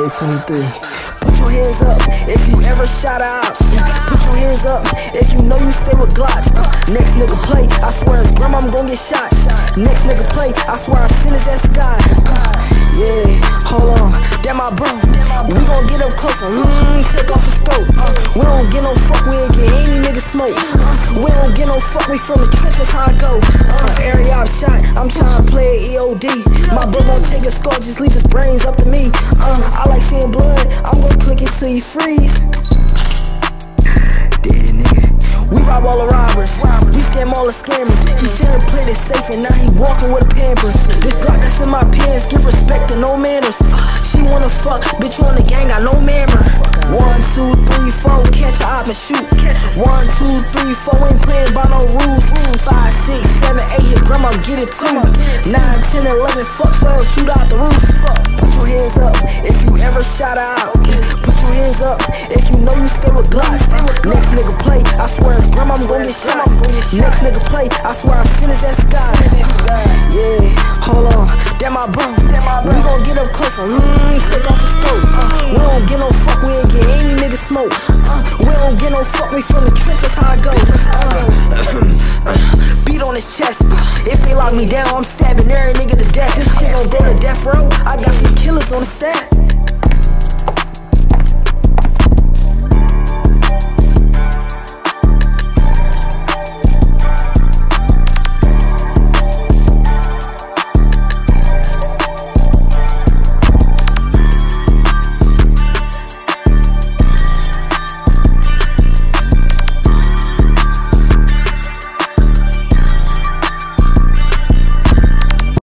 2023. Put your hands up if you ever shot out. Put your hands up if you know you stay with Glocks. Next nigga play, I swear his grandma I'm gon' get shot. Next nigga play, I swear I send his ass to God. Yeah, hold on, that my bro. We gon' get up closer, take off his throat. We don't get no fuck, we ain't get any nigga smoke. We don't get no fuck, we from the trenches, how I go. Area I'm shot, I'm tryna play EOD. My bro won't take a skull, just leave his brains up to me. I like seeing blood, I'm gon' click it till you freeze. Dead nigga. We rob all the robbers, we scam all the scammers. He should've played it safe and now he walking with pampers. This Glock that's in my pants, give respect and no manners. She wanna fuck, bitch you on the gang, got no manner. 1, 2, 3, 4, catch her up and shoot. 1, 2, 3, 4, ain't playing by no rules. 5, 6, 7, 8, your grandma get it too. 9, 10, 11, fuck 12, shoot out the roof. Put your hands up if you ever shot out. Put your hands up if you know you stay with Glocks. Next nigga play, I swear his grandma gon' get shot. Next nigga play, I swear I send his ass to God. Yeah, hold on, that my bro. We gon' get up closer, take off his throat. We don't get no fuck, we ain't get any nigga smoke. We don't get no fuck, we from the trenches, how I go. Beat on his chest. If they lock me down, I'm stabbing every nigga to death. This shit gon' go to death row, I got some killers on the stack.